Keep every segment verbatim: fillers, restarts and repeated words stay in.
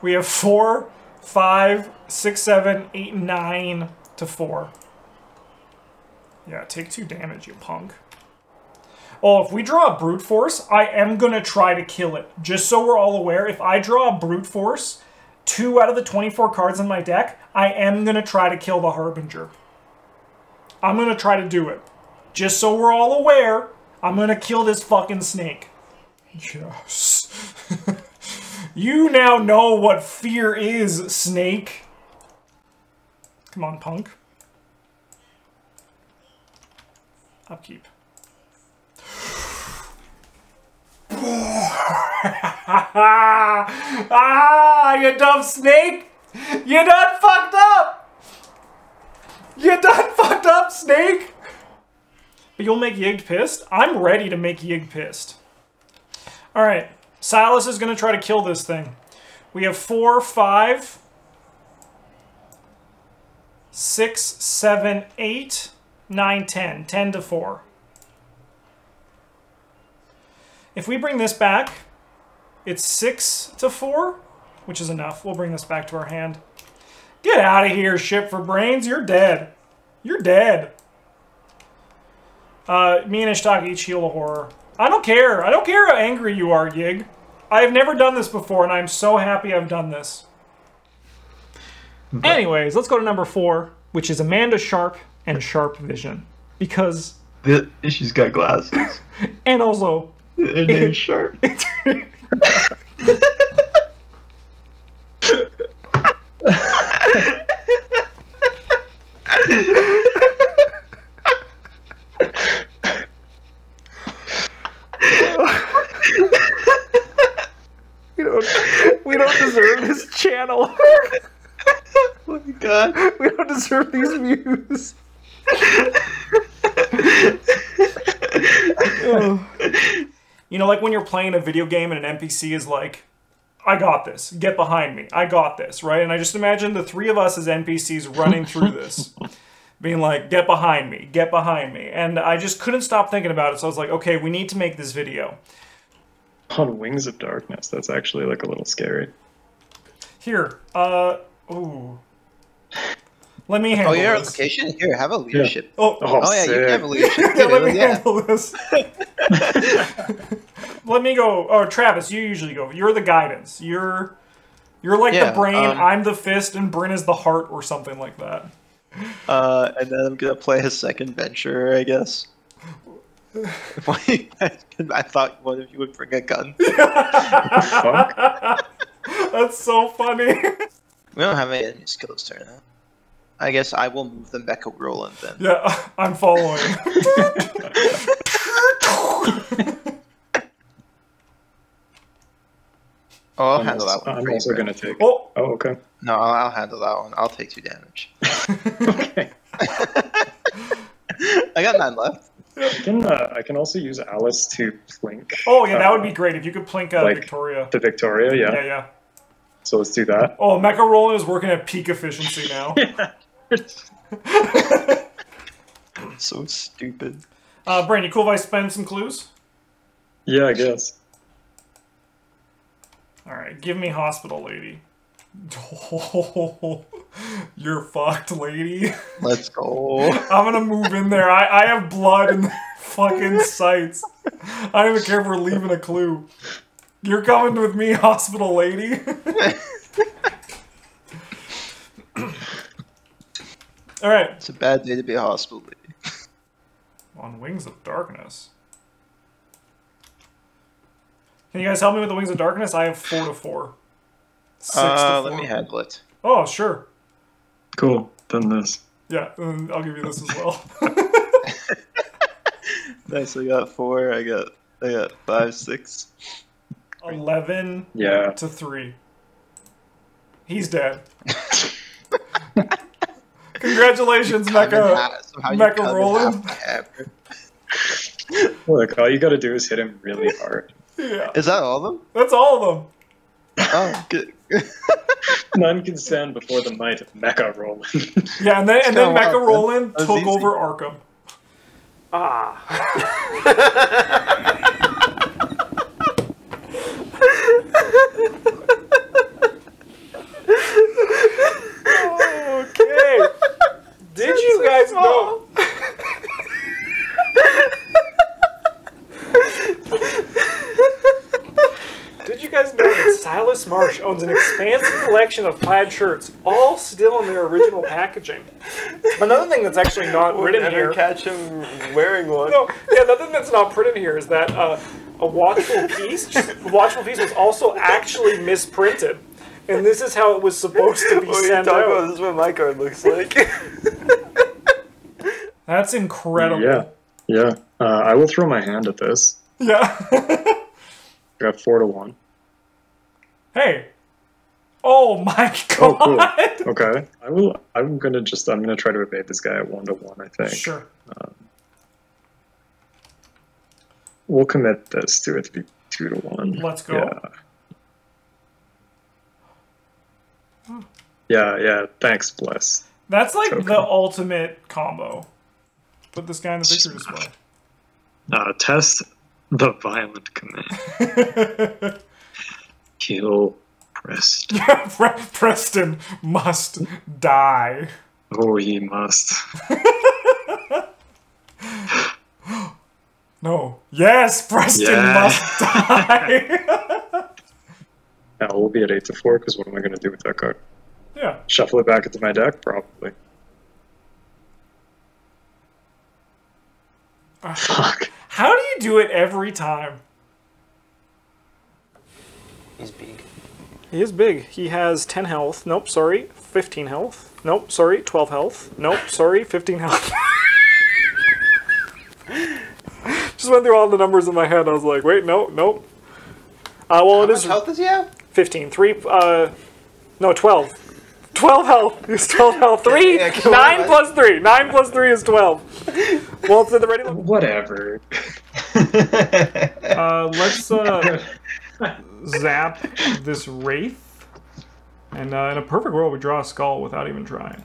We have four, five, six, seven, eight, nine to four. Yeah, take two damage, you punk. Oh, if we draw a brute force, I am going to try to kill it. Just so we're all aware, if I draw a brute force, two out of the twenty-four cards in my deck, I am going to try to kill the Harbinger. I'm going to try to do it. Just so we're all aware, I'm going to kill this fucking snake. Yes. You now know what fear is, snake. Come on, punk. Upkeep. Ah, you dumb snake! You done fucked up! You done fucked up, snake! But you'll make Yig pissed? I'm ready to make Yig pissed. Alright, Silas is gonna try to kill this thing. We have four, five, six, seven, eight, nine, ten. Ten to four. If we bring this back, it's six to four, which is enough. We'll bring this back to our hand. Get out of here, ship for brains. You're dead. You're dead. Uh, me and Ishtag each heal a horror. I don't care. I don't care how angry you are, Yig. I have never done this before, and I'm so happy I've done this. But anyways, let's go to number four, which is Amanda Sharpe and Sharp Vision. Because... The, she's got glasses. And also... Her name's Sharp. we don't we don't deserve this channel. Oh my god. We don't deserve these views. Oh. You know, like when you're playing a video game and an N P C is like, I got this, get behind me, I got this, right? And I just imagine the three of us as N P Cs running through this, being like, get behind me, get behind me. And I just couldn't stop thinking about it, so I was like, okay, we need to make this video. On Wings of Darkness, that's actually like a little scary. Here, uh, ooh. Let me handle this. Oh, you're on location? Here, have a leadership. Yeah. Oh, oh, oh yeah, you can have a leadership. Yeah, let me yeah. handle this. Let me go. Oh, Travis, you usually go. You're the guidance. You're you're like yeah, the brain, um, I'm the fist, and Bryn is the heart or something like that. Uh, and then I'm going to play his second venture, I guess. I thought one of you would bring a gun. Fuck? That's so funny. We don't have any enemy skills turn, huh? I guess I will move the Mecha Roland then. Yeah, I'm following. Oh, I'll I'm handle that one. I'm free, also right? gonna take. Oh, oh, okay. No, I'll, I'll handle that one. I'll take two damage. Okay. I got nine left. I can. Uh, I can also use Alice to plink. Oh yeah, that uh, would be great if you could plink uh, like Victoria. The Victoria, yeah. Yeah, yeah. So let's do that. Oh, Mecha Roland is working at peak efficiency now. So stupid. Uh, Bryn, you cool if I spend some clues? Yeah, I guess. Alright, give me hospital, lady. Oh, you're fucked, lady. Let's go. I'm gonna move in there. I, I have blood in the fucking sights. I don't even care if we're leaving a clue. You're coming with me, hospital lady. All right. It's a bad day to be a hospital lady. On Wings of Darkness. Can you guys help me with the Wings of Darkness? I have four to four. Six uh, to four. Let me handle it. Oh, sure. Cool. Done this. Yeah, and I'll give you this as well. Nice. I got four. I got. I got five, six. eleven yeah. to three. He's dead. Congratulations, Mecha, Mecha Roland. Look, all you gotta do is hit him really hard. Yeah. Is that all of them? That's all of them. Oh, good. None can stand before the might of Mecha Roland. Yeah, and then, and then Mecha Roland took easy. over Arkham. Ah. Alice Marsh owns an expansive collection of plaid shirts, all still in their original packaging. Another thing that's actually not we'll written here... catch him wearing one. No, yeah, another thing that's not printed here is that uh, a watchful piece, a watchful piece was also actually misprinted. And this is how it was supposed to be what sent you talking out. About, this is what my card looks like. That's incredible. Yeah, yeah. Uh, I will throw my hand at this. Yeah. Got four to one. Hey. Oh my god. Oh, cool. Okay. I will. I'm gonna just. I'm gonna try to evade this guy at one to one. I think. Sure. Um, we'll commit this to it to be two to one. Let's go. Yeah. Hmm. Yeah. Yeah. Thanks, Bless. That's like token. The ultimate combo. Put this guy in the picture display. Uh, test the violent command. Kill Preston. Preston must die. Oh, he must. No. Yes, Preston yeah. must die. Yeah, we'll be at eight to four because what am I going to do with that card? Yeah. Shuffle it back into my deck, probably. Uh, Fuck. How do you do it every time? He's big. He is big. He has ten health. Nope, sorry. fifteen health. Nope, sorry. twelve health. Nope, sorry. fifteen health. Just went through all the numbers in my head. I was like, wait, no, nope. Uh, well, How it much is health does he have? fifteen. Three, uh, no, twelve. twelve health is twelve health. three, yeah, nine plus three. nine plus three is twelve. Well, it's at the ready. Whatever. uh, let's uh, zap this Wraith. And uh, in a perfect world, we draw a skull without even trying.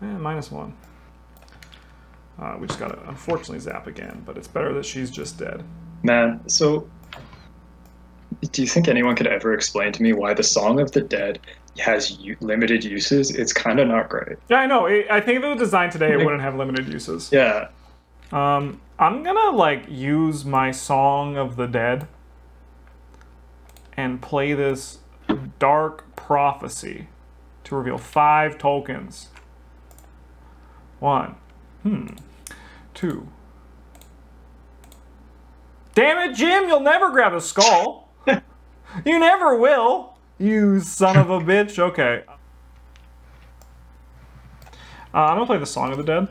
And minus one. Uh, we just gotta, unfortunately, zap again. But it's better that she's just dead. Man, so... do you think anyone could ever explain to me why the Song of the Dead has u limited uses? It's kind of not great. Yeah, I know. I think if it was designed today, it wouldn't have limited uses. Yeah. Um, I'm gonna, like, use my Song of the Dead and play this Dark Prophecy to reveal five tokens. One. Hmm. Two. Damn it, Jim! You'll never grab a skull! You never will! You son of a bitch. Okay. Uh, I'm going to play the Song of the Dead.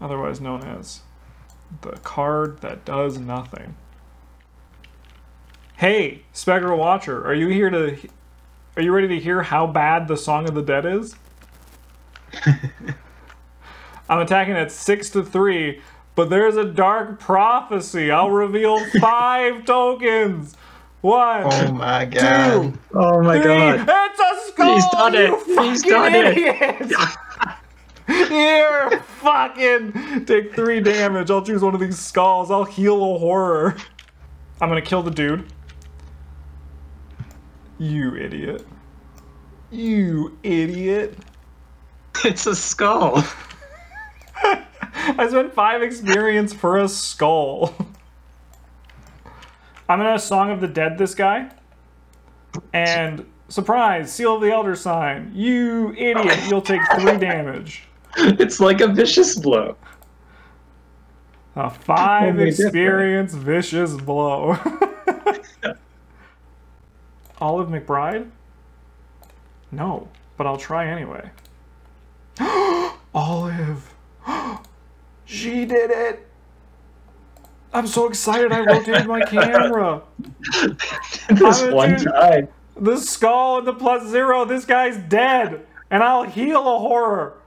Otherwise known as the card that does nothing. Hey, Specrow Watcher, are you here to... are you ready to hear how bad the Song of the Dead is? I'm attacking at six to three... but there's a Dark Prophecy. I'll reveal five tokens. One. Oh my god. Two, oh my three. god. It's a skull. He's done it. He's done idiot. it. Here, fucking take three damage. I'll choose one of these skulls. I'll heal a horror. I'm gonna kill the dude. You idiot. You idiot. It's a skull. I spent five experience for a skull. I'm gonna Song of the Dead this guy. And surprise, Seal of the Elder Sign. You idiot, you'll take three damage. It's like a vicious blow. A five experience vicious blow. Olive McBride? No, but I'll try anyway. Olive. She did it! I'm so excited I rotated my camera! This one time. The skull and the plus zero, this guy's dead! And I'll heal a horror!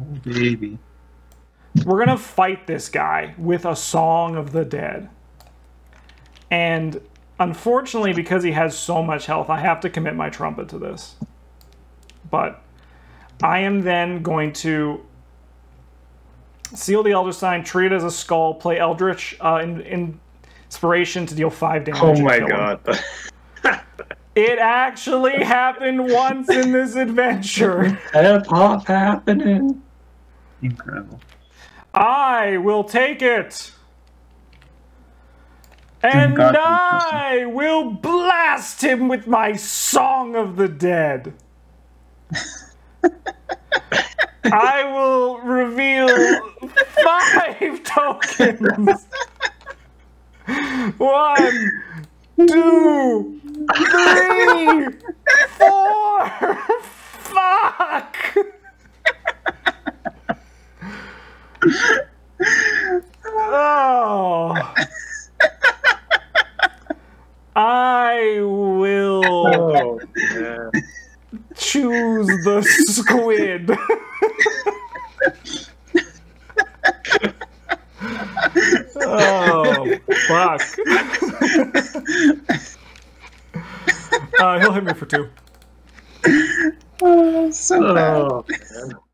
Oh, baby. We're gonna fight this guy with a Song of the Dead. And unfortunately, because he has so much health, I have to commit my trumpet to this. But I am then going to... Seal the Elder Sign, treat it as a skull, play Eldritch uh, in, in Inspiration to deal five damage. Oh my god. It actually happened once in this adventure. That pop happening. Incredible. I will take it. And I will blast him with my Song of the Dead. I will reveal five tokens. One, two, three, four. Fuck. Oh. I will oh, yeah. choose the squid. Oh, fuck. uh, he'll hit me for two. Oh, so oh, bad. Man.